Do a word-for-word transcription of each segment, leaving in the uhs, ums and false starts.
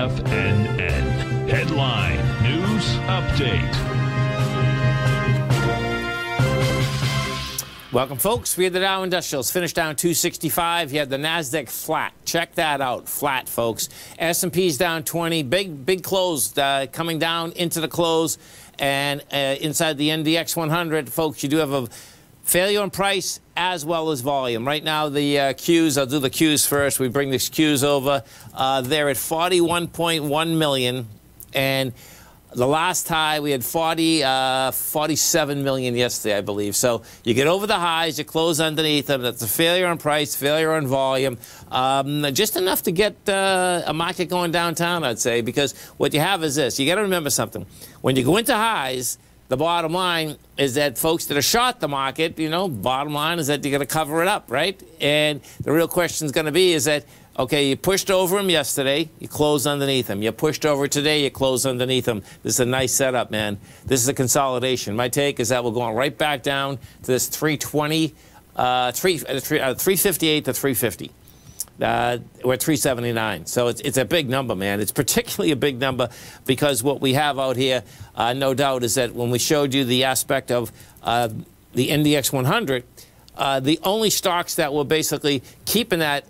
F N N. Headline News Update. Welcome, folks. We had the Dow Industrials finished down two sixty-five. You had the Nasdaq flat. Check that out, flat, folks. S and P's down twenty. Big, big close uh, coming down into the close. And uh, inside the N D X one hundred, folks, you do have a failure in price as well as volume. Right now, the uh, Qs, I'll do the Qs first. We bring these Qs over. Uh, they're at forty-one point one million. And the last high, we had forty, uh, forty-seven million yesterday, I believe. So you get over the highs, you close underneath them. That's a failure on price, failure on volume. Um, just enough to get uh, a market going downtown, I'd say, because what you have is this. You got to remember something. When you go into highs, the bottom line is that folks that are short the market, you know, bottom line is that you're going to cover it up, right? And the real question is going to be is that, okay, you pushed over them yesterday, you closed underneath them. You pushed over today, you closed underneath them. This is a nice setup, man. This is a consolidation. My take is that we're going right back down to this three twenty, uh, three, uh, three, uh, three fifty-eight to three fifty. Uh, we're at three seventy-nine, so it's, it's a big number, man. It's particularly a big number because what we have out here, uh, no doubt, is that when we showed you the aspect of uh, the N D X one hundred, uh, the only stocks that were basically keeping that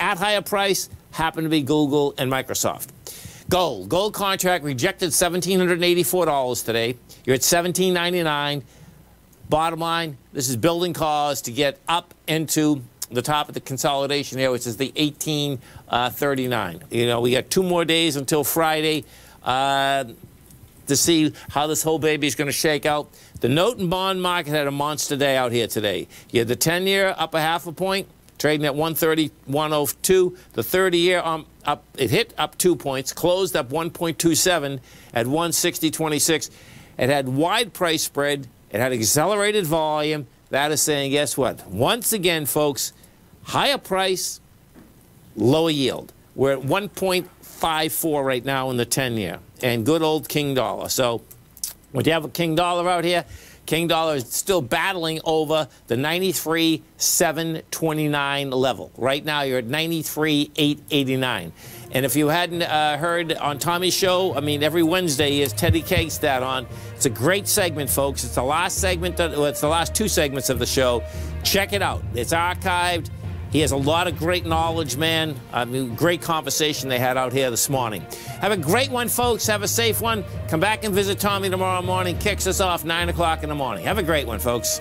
at higher price happened to be Google and Microsoft. Gold. Gold contract rejected one thousand seven hundred eighty-four dollars today. You're at one thousand seven hundred ninety-nine dollars. Bottom line, this is building cause to get up into the top of the consolidation here, which is the eighteen thirty-nine. You know, we got two more days until Friday uh, to see how this whole baby is going to shake out. The note and bond market had a monster day out here today. You had the ten-year up a half a point, trading at one thirty, one oh two. The thirty-year um, up, it hit up two points, closed up one point two seven at one sixty twenty-six. It had wide price spread. It had accelerated volume. That is saying, guess what? Once again, folks, higher price, lower yield. We're at one point five four right now in the ten-year, and good old King Dollar. So when you have a King Dollar out here, King Dollar is still battling over the ninety-three seven twenty-nine level. Right now, you're at ninety-three eight eighty-nine. And if you hadn't uh, heard on Tommy's show, I mean, every Wednesday he has Teddy Kegstad on. It's a great segment, folks. It's the last segment, that, well, it's the last two segments of the show. Check it out. It's archived. He has a lot of great knowledge, man. I mean, great conversation they had out here this morning. Have a great one, folks. Have a safe one. Come back and visit Tommy tomorrow morning. Kicks us off nine o'clock in the morning. Have a great one, folks.